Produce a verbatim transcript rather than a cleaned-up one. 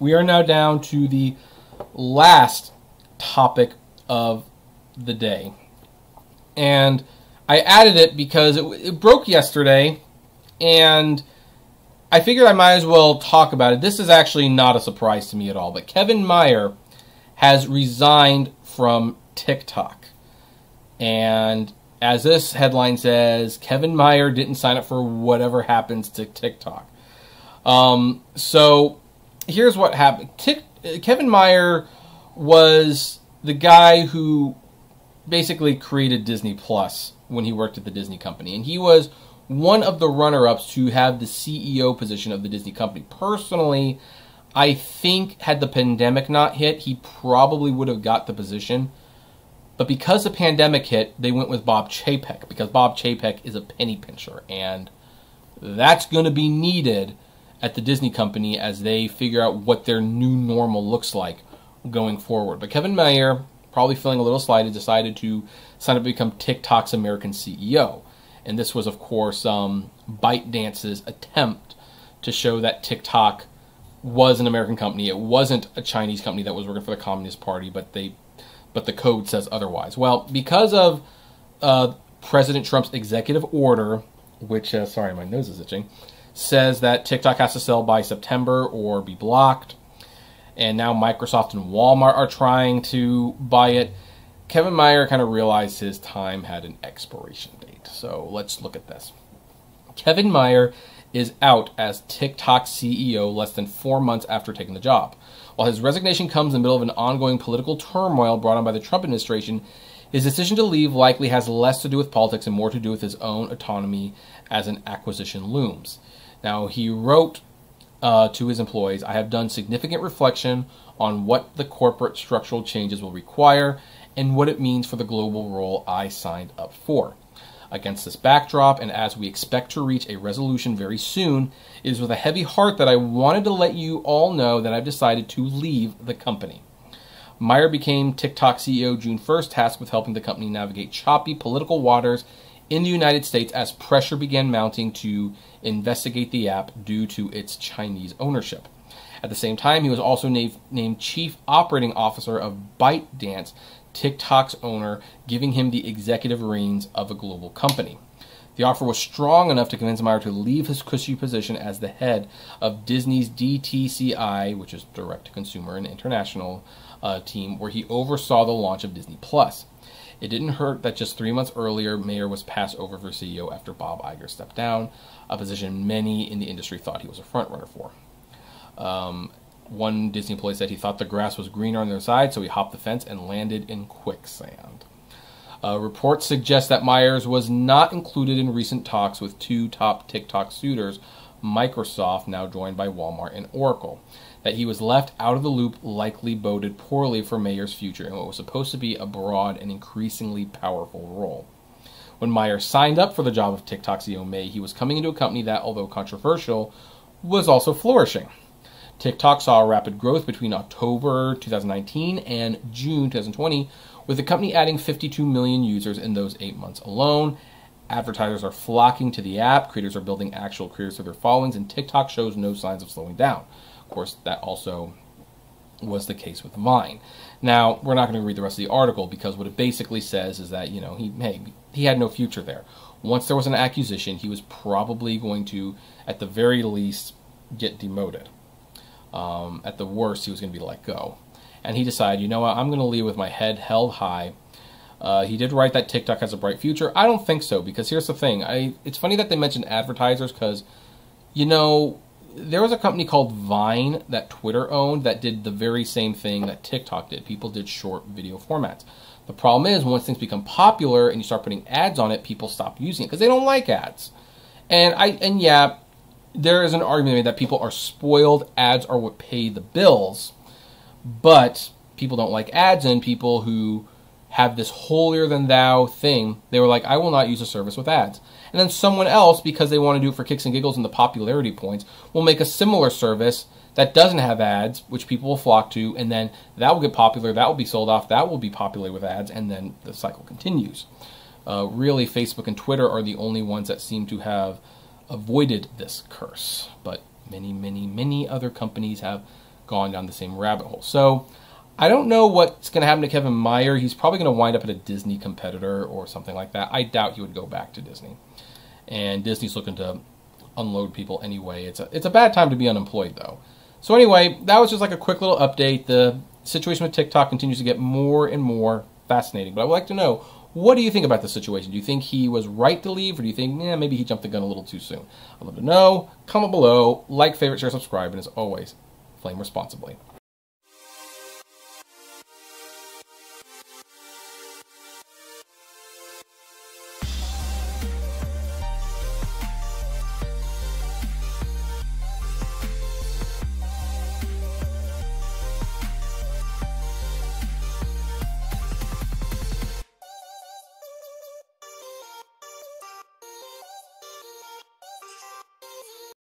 we are now down to the last topic of the day. And I added it because it, it broke yesterday, and I figured I might as well talk about it. This is actually not a surprise to me at all, but Kevin Mayer has resigned from TikTok. And as this headline says, Kevin Mayer didn't sign up for whatever happens to TikTok. Um, so here's what happened. Tick, Kevin Mayer was the guy who basically created Disney Plus when he worked at the Disney company. And he was one of the runner-ups to have the C E O position of the Disney company. Personally, I think had the pandemic not hit, he probably would have got the position. But because the pandemic hit, they went with Bob Chapek, because Bob Chapek is a penny pincher. And that's going to be needed at the Disney company as they figure out what their new normal looks like going forward. But Kevin Mayer, probably feeling a little slighted, decided to sign up to become TikTok's American C E O. And this was, of course, um, ByteDance's attempt to show that TikTok was an American company. It wasn't a Chinese company that was working for the Communist Party, but they, but the code says otherwise. Well, because of uh, President Trump's executive order, which, uh, sorry, my nose is itching, says that TikTok has to sell by September or be blocked. And now Microsoft and Walmart are trying to buy it. Kevin Mayer kind of realized his time had an expiration date. So let's look at this. Kevin Mayer is out as TikTok C E O less than four months after taking the job. While his resignation comes in the middle of an ongoing political turmoil brought on by the Trump administration, his decision to leave likely has less to do with politics and more to do with his own autonomy as an acquisition looms. Now, he wrote uh, to his employees, "I have done significant reflection on what the corporate structural changes will require and what it means for the global role I signed up for. Against this backdrop, and as we expect to reach a resolution very soon, it is with a heavy heart that I wanted to let you all know that I've decided to leave the company." Mayer became TikTok C E O June first, tasked with helping the company navigate choppy political waters in the United States as pressure began mounting to investigate the app due to its Chinese ownership. At the same time, he was also na- named Chief Operating Officer of ByteDance, TikTok's owner, giving him the executive reins of a global company. The offer was strong enough to convince Mayer to leave his cushy position as the head of Disney's D T C I, which is Direct-to-Consumer and International uh, team, where he oversaw the launch of Disney Plus. It didn't hurt that just three months earlier, Mayer was passed over for C E O after Bob Iger stepped down, a position many in the industry thought he was a front-runner for. Um, One Disney employee said he thought the grass was greener on their side, so he hopped the fence and landed in quicksand. Uh, reports suggest that Myers was not included in recent talks with two top TikTok suitors, Microsoft, now joined by Walmart, and Oracle. That he was left out of the loop likely boded poorly for Mayer's future in what was supposed to be a broad and increasingly powerful role. When Mayer signed up for the job of TikTok C E O in May, he was coming into a company that, although controversial, was also flourishing. TikTok saw rapid growth between October two thousand nineteen and June two thousand twenty, with the company adding fifty-two million users in those eight months alone. Advertisers are flocking to the app, creators are building actual careers through their followings, and TikTok shows no signs of slowing down. Of course, that also was the case with Vine. Now, we're not going to read the rest of the article because what it basically says is that, you know, he, hey, he had no future there. Once there was an accusation, he was probably going to, at the very least, get demoted. Um, at the worst, he was going to be let go. And he decided, you know what, I'm going to leave with my head held high. Uh, he did write that TikTok has a bright future. I don't think so, because here's the thing. I, it's funny that they mentioned advertisers because, you know, there was a company called Vine that Twitter owned that did the very same thing that TikTok did. People did short video formats. The problem is once things become popular and you start putting ads on it, people stop using it because they don't like ads. And I and yeah... there is an argument that people are spoiled, ads are what pay the bills, but people don't like ads, and people who have this holier-than-thou thing, they were like, I will not use a service with ads. And then someone else, because they want to do it for kicks and giggles and the popularity points, will make a similar service that doesn't have ads, which people will flock to, and then that will get popular, that will be sold off, that will be popular with ads, and then the cycle continues. Uh, really, Facebook and Twitter are the only ones that seem to have avoided this curse, but many, many, many other companies have gone down the same rabbit hole. So I don't know what's going to happen to Kevin Mayer. He's probably going to wind up at a Disney competitor or something like that. I doubt he would go back to Disney. And Disney's looking to unload people anyway. It's a, it's a bad time to be unemployed, though. So anyway, that was just like a quick little update. The situation with TikTok continues to get more and more fascinating. But I would like to know, what do you think about this situation? Do you think he was right to leave? Or do you think, yeah, maybe he jumped the gun a little too soon? I'd love to know. Comment below. Like, favorite, share, subscribe. And as always, flame responsibly.